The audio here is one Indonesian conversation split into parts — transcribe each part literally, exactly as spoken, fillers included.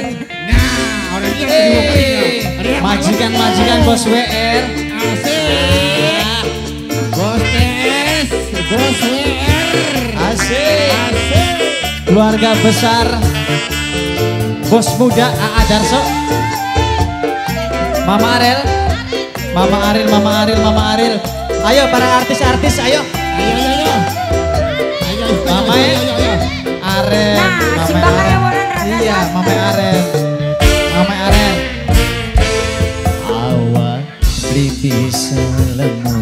Nah, orang itu dibukain. Majikan-majikan bos W R. Asik. Bos T S, bos W R. Asik. Keluarga besar Bos Muda A A Darso. Mama Arel. Mama Arel, Mama Arel, Mama Arel. Ayo para artis-artis, ayo. Ayo, ayo. Ayo, Mama Arel. Mama Arel. Iya, Mama Arel. Mama Arel. Awak beli selemu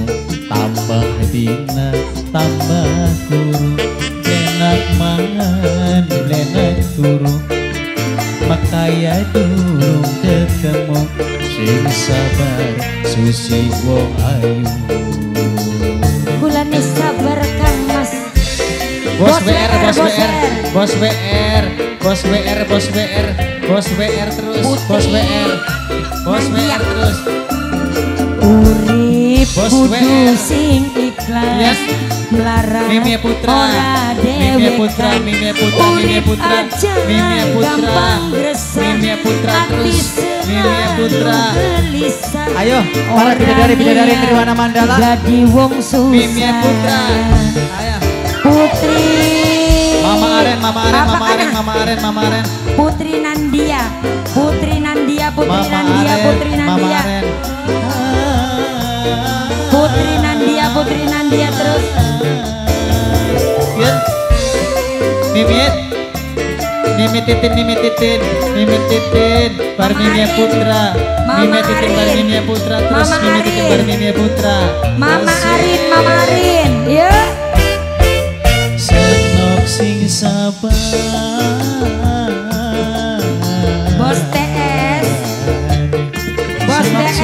tambah dina tambah guru enak mangan enak turu makaya durung ketemu sing sabar susi wong ayu kulane sabar kang mas bos W R bos W R bos W R bos W R bos W R bos W R terus bos W R bos W R terus urip kudu sing ikhlas melarang Mimi Putra Mimi Putra Mimi Putra Mimi Putra Mimi Putra Mimi Putra terus Mimi Putra. Ayo para bidadari bidadari Triwana Mandala jadi wong susah Mimi Putra. Ayo Putri Mama Aren Mama Aren Mama Aren Mama Aren Mama Aren Putri Nandia Putri Nandia Putri Nandia Putri Nandia Putri Nandia Putri Nandia terus Mimit Mimititin Mimititin Mimititin Bar Mimia Putra Mimititin Bar Mimia Putra terus Mimititin Bar Mimia Putra Mama Arin Mama Arin ya senok sing sabar bos T S bos T S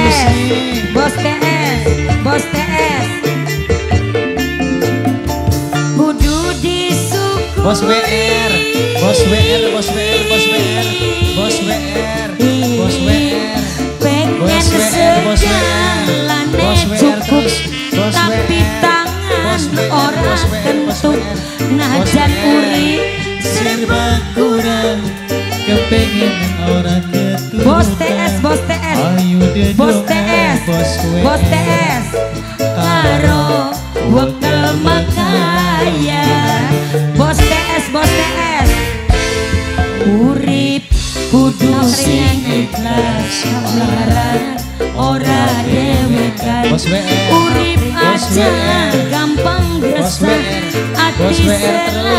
bos T S bos T S kudu disukur bos W R bos W R bos W R bos W R bos W R bos W R pengen segalanya cukup tapi tangan orang tentu najan urip serba kurang kepengen orang keturunan bos T S bos T S bos T S bos T S karo wekel makaya bos T S bos T S urip kudu sing ikhlas larang ora dewekan urip aja gampang gresah ati selalu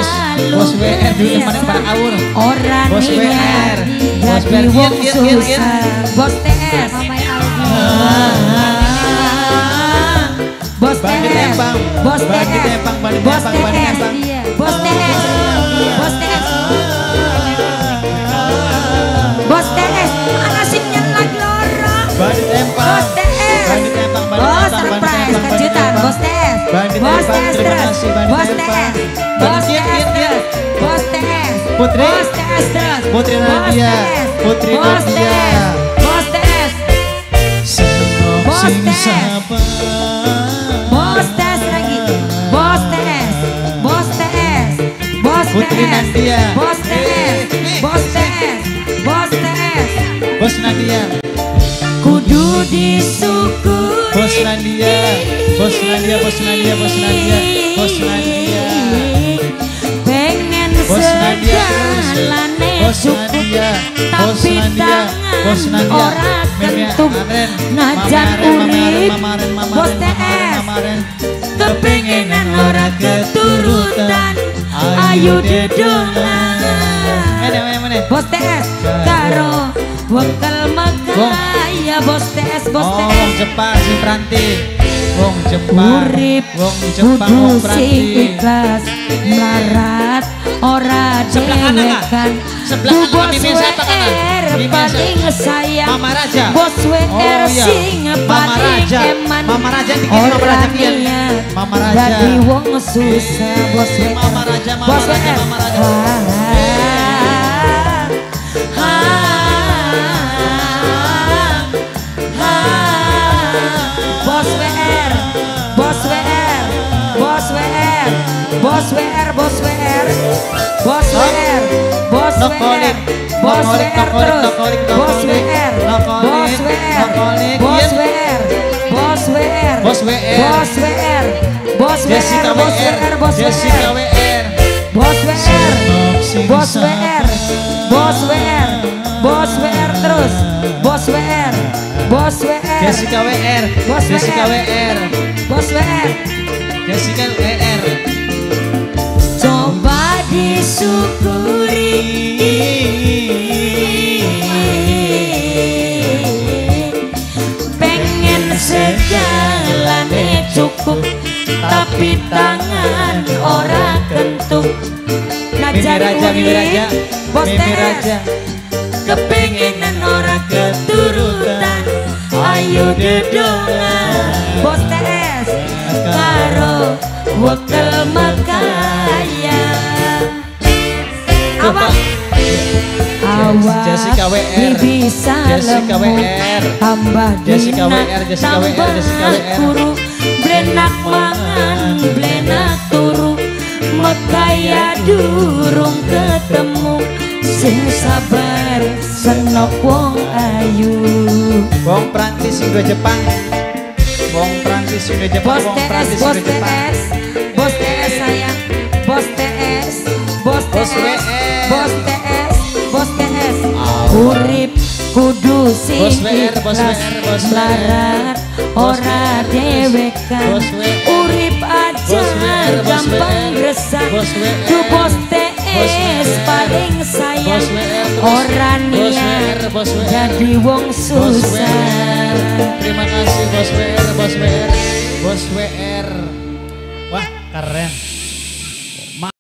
ora niat jadi wong susah bos T S bos T S bos T S bos T S bos T S bos T S bos T S, mana simnya lagi lorong bos T S, bos surprise, kejutan bos T S bos T S terus, bos T S bos T S terus, bos T S bos T S terus, Putri Nadia Putri Nadia bos T S bos T S bos T S lagi bos T S bos T S bos T S bos T S bos T S bos T S bos Nadia kudu disyukuri bos Nadia bos Nadia bos Nadia bos Nadia bos Nadia pengen segalane cukup tapi tangan ora kentuk najan urip bos T S kepengenan ora keturutan ayo dedolan bos T S karo wekel makaya bos T S bos T S wong Jepang si Pranti wong Jepang wong Jepang wong Pranti ikhlas melarat ora dewekan bos W R paling sayang bos W R sing paling eman ora niat jadi wong susah bos W R bos W R bos W R bos W R bos W R bos W R bos W R Bos W R terus, Bos W R, Bos W R, Bos W R, Bos W R, Bos W R, Bos W R, Bos W R, Bos W R, Bos W R, Bos W R, Bos W R terus, Bos W R, Bos W R, Jessica W R, Bos W R, Bos W R, Jessica W R. Coba disyukuri pengen segalanya cukup tapi tangan orang kentuk. Mimpi raja, mimpi raja, mimpi raja, kepengenan orang keturutan. Ayo dedolan Bos T S karo wekel makaya. Apa? Awak ini bisa lemut tambah dinat tambah kuru. Blenak mangan, blenak turu, makaya durung ketemu. Sing sabar senok wong ayu. Wong Prancis udah Jepang, Wong Prancis udah Jepang, Wong Prancis udah Jepang. Bos T S sayang, Bos T S, Bos T S, Bos T S, Bos T S. Urip kudu sing ikhlas, larat ora dewekan. Urip aja gampang resah. Du Bos T S paling sayang, ora niat jadi wong susah. Terima kasih Bos W R, Bos W R, Bos W R. Wah keren.